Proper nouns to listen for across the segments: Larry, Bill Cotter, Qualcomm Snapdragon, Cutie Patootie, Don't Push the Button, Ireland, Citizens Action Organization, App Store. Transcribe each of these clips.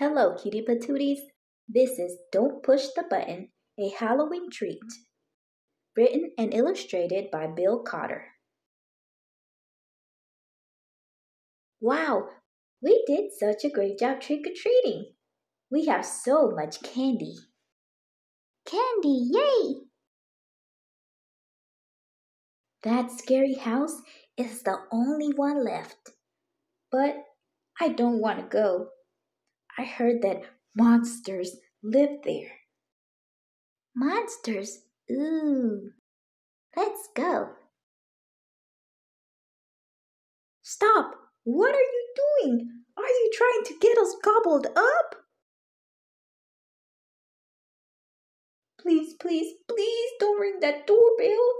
Hello, Cutie Patooties. This is Don't Push the Button, a Halloween treat. Written and illustrated by Bill Cotter. Wow, we did such a great job trick-or-treating. We have so much candy. Candy, yay! That scary house is the only one left. But I don't want to go. I heard that monsters live there. Monsters? Ooh. Let's go. Stop! What are you doing? Are you trying to get us gobbled up? Please, please, please don't ring that doorbell.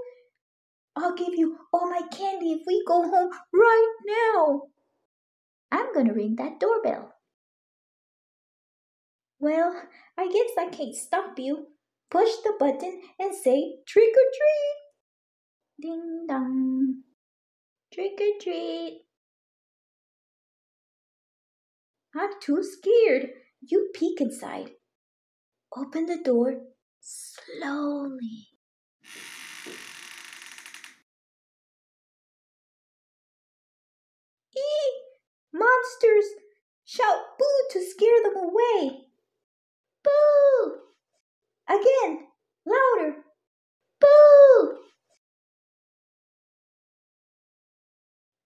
I'll give you all my candy if we go home right now. I'm gonna ring that doorbell. Well, I guess I can't stop you. Push the button and say trick or treat. Ding dong. Trick or treat. I'm too scared. You peek inside. Open the door slowly. Eek! Monsters! Shout boo to scare them away. Boo! Again, louder. Boo!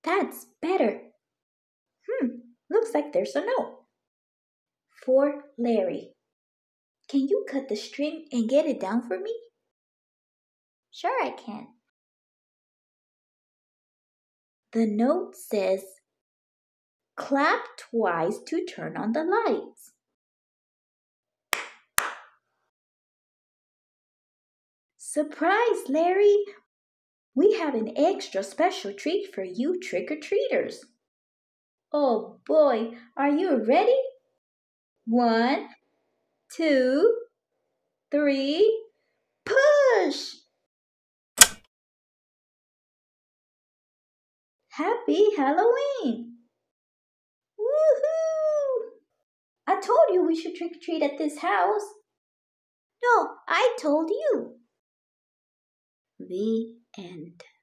That's better. Looks like there's a note. For Larry. Can you cut the string and get it down for me? Sure I can. The note says, clap twice to turn on the lights. Surprise, Larry! We have an extra special treat for you trick-or-treaters. Oh boy, are you ready? 1, 2, 3, push! Happy Halloween! Woohoo! I told you we should trick-or-treat at this house. No, I told you. The end.